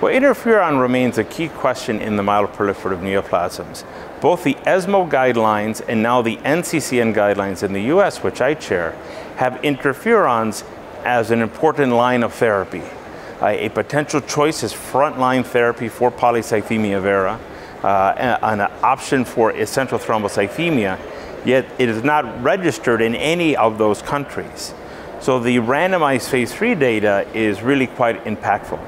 Well, interferon remains a key question in the myeloproliferative neoplasms. Both the ESMO guidelines and now the NCCN guidelines in the US, which I chair, have interferons as an important line of therapy. A potential choice is frontline therapy for polycythemia vera, an option for essential thrombocythemia, yet it is not registered in any of those countries. So the randomized phase 3 data is really quite impactful.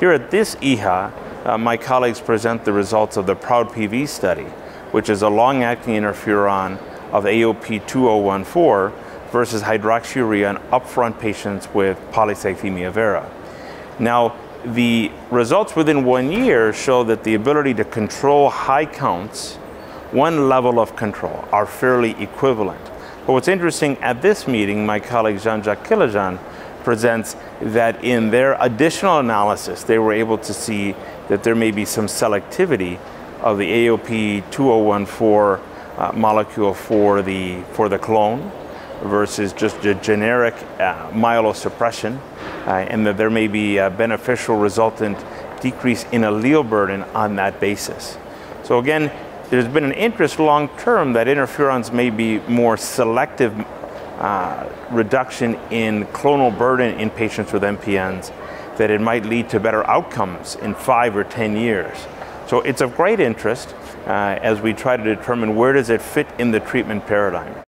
Here at this EHA, my colleagues present the results of the PROUD-PV study, which is a long-acting interferon of AOP2014 versus hydroxyurea in upfront patients with polycythemia vera. Now, the results within 1 year show that the ability to control high counts, one level of control, are fairly equivalent. But what's interesting, at this meeting, my colleague Jean-Jacques Kilijan presents that in their additional analysis, they were able to see that there may be some selectivity of the AOP2014 molecule for the clone versus just the generic myelosuppression, and that there may be a beneficial resultant decrease in allele burden on that basis. So again, there's been an interest long term that interferons may be more selective reduction in clonal burden in patients with MPNs, that it might lead to better outcomes in 5 or 10 years. So it's of great interest as we try to determine where does it fit in the treatment paradigm.